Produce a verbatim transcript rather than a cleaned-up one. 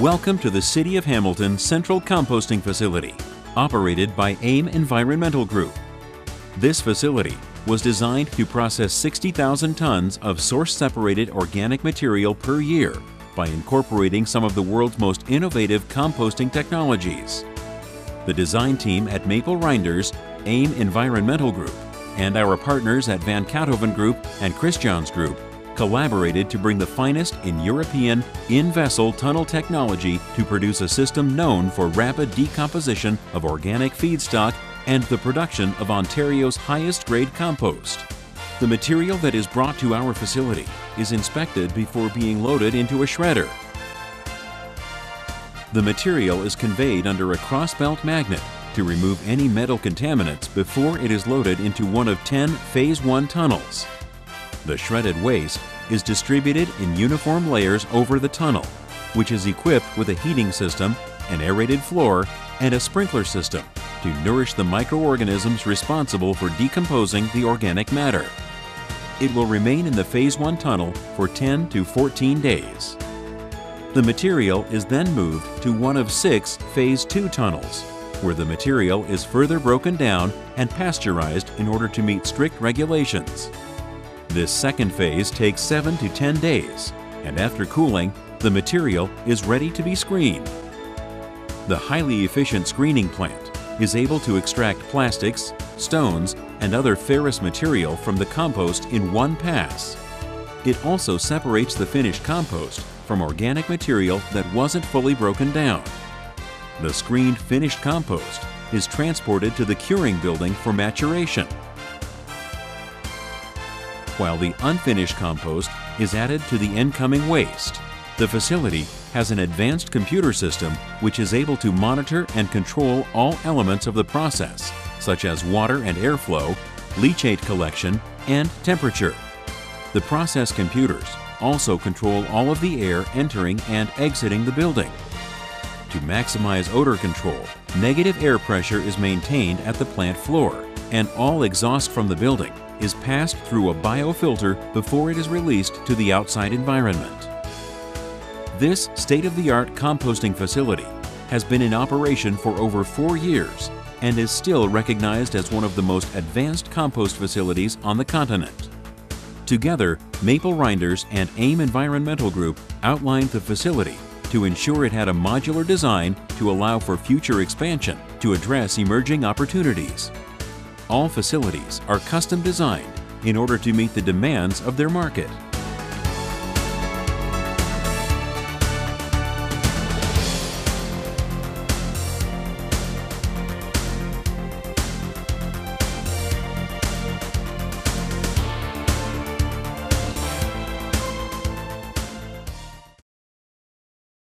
Welcome to the City of Hamilton Central Composting Facility, operated by AIM Environmental Group. This facility was designed to process sixty thousand tons of source-separated organic material per year by incorporating some of the world's most innovative composting technologies. The design team at Maple Reinders, AIM Environmental Group, and our partners at van Kaathoven Group and Christiaens Group collaborated to bring the finest in European in-vessel tunnel technology to produce a system known for rapid decomposition of organic feedstock and the production of Ontario's highest grade compost. The material that is brought to our facility is inspected before being loaded into a shredder. The material is conveyed under a cross-belt magnet to remove any metal contaminants before it is loaded into one of ten Phase one tunnels. The shredded waste is distributed in uniform layers over the tunnel, which is equipped with a heating system, an aerated floor, and a sprinkler system to nourish the microorganisms responsible for decomposing the organic matter. It will remain in the Phase one tunnel for ten to fourteen days. The material is then moved to one of six Phase two tunnels, where the material is further broken down and pasteurized in order to meet strict regulations. This second phase takes seven to ten days, and after cooling, the material is ready to be screened. The highly efficient screening plant is able to extract plastics, stones, and other ferrous material from the compost in one pass. It also separates the finished compost from organic material that wasn't fully broken down. The screened finished compost is transported to the curing building for maturation, while the unfinished compost is added to the incoming waste. The facility has an advanced computer system which is able to monitor and control all elements of the process, such as water and airflow, leachate collection, and temperature. The process computers also control all of the air entering and exiting the building. To maximize odor control, negative air pressure is maintained at the plant floor, and all exhaust from the building is passed through a biofilter before it is released to the outside environment. This state-of-the-art composting facility has been in operation for over four years and is still recognized as one of the most advanced compost facilities on the continent. Together, Maple Reinders and AIM Environmental Group outlined the facility to ensure it had a modular design to allow for future expansion to address emerging opportunities. All facilities are custom designed in order to meet the demands of their market.